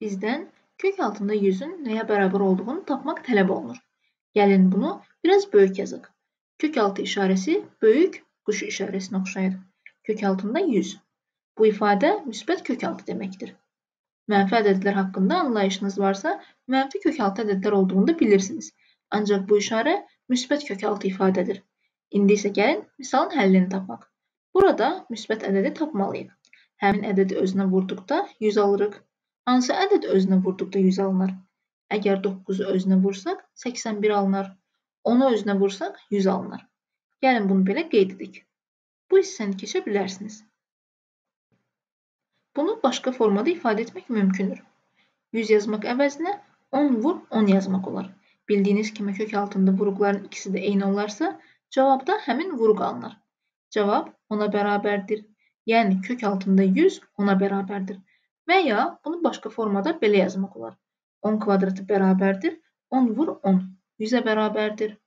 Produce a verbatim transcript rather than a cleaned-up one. Bizden kök altında yüzün neye beraber olduğunu tapmaq tələb olunur. Gəlin bunu biraz böyük yazıq. Kök altı işarəsi böyük quş işarəsinə oxşayır. Kök altında yüz. Bu ifadə müsbət kök altı deməkdir. Mənfi ədədlər haqqında anlayışınız varsa, mənfi kök altı ədədlər olduğunu da bilirsiniz. Ancaq bu işarə müsbət kök altı ifadədir. İndi isə gəlin misalın həllini tapmaq. Burada müsbət ədədi tapmalıyıq. Həmin ədədi özünə vurduqda yüz alırıq. Hansı ədəd özünə vurduqda yüz alınır? Əgər doqquzu özünə vursaq səksən bir alınır. onu özünə vursaq yüz alınır. Gəlin bunu belə qeyd edik. Bu hissəni keçə bilərsiniz. Bunu başqa formada ifadə etmək mümkündür. yüz yazmaq əvəzinə on vur on yazmaq olar. Bildiyiniz kimi kök altında vuruqların ikisi də eyni olarsa, cavabda həmin vuruq alınır. Cavab ona bərabərdir. Yəni kök altında yüz ona bərabərdir. Və ya bunu başqa formada belə yazmaq olar. on kvadratı bərabərdir on vur on. yüzə bərabərdir.